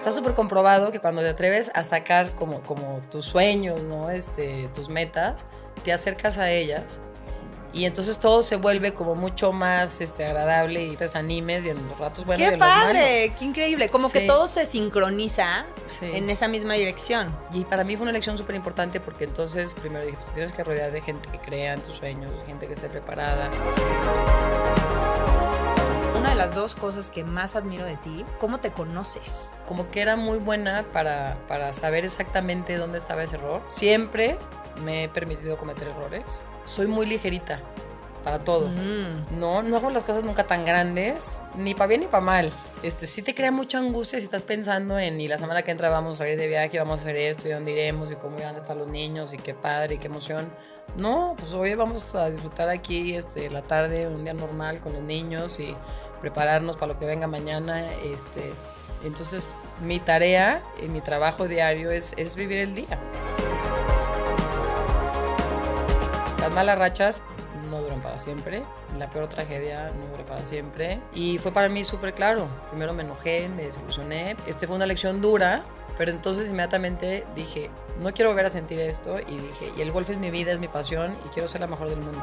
Está súper comprobado que cuando te atreves a sacar como tus sueños, ¿no? Tus metas, te acercas a ellas y entonces todo se vuelve como mucho más agradable y te animes y en los ratos buenos. ¡Qué padre! ¡Qué increíble! Como sí, que todo se sincroniza en esa misma dirección. Y para mí fue una lección súper importante porque entonces primero dije, pues tienes que rodear de gente que crea en tus sueños, gente que esté preparada. Una de las dos cosas que más admiro de ti, ¿cómo te conoces? Como que era muy buena para saber exactamente dónde estaba ese error. Siempre me he permitido cometer errores. Soy muy ligerita para todo. No hago las cosas nunca tan grandes, ni para bien ni para mal. Sí te crea mucha angustia si estás pensando en y la semana que entra vamos a salir de viaje, vamos a hacer esto, y dónde iremos, y cómo irán a estar los niños, y qué padre, y qué emoción. No, pues hoy vamos a disfrutar aquí la tarde, un día normal con los niños y prepararnos para lo que venga mañana. Entonces, mi tarea y mi trabajo diario es vivir el día. Las malas rachas no duran para siempre, la peor tragedia no dura para siempre. Y fue para mí súper claro. Primero me enojé, me desilusioné. Fue una lección dura, pero entonces inmediatamente dije, no quiero volver a sentir esto. Y dije, y el golf es mi vida, es mi pasión y quiero ser la mejor del mundo.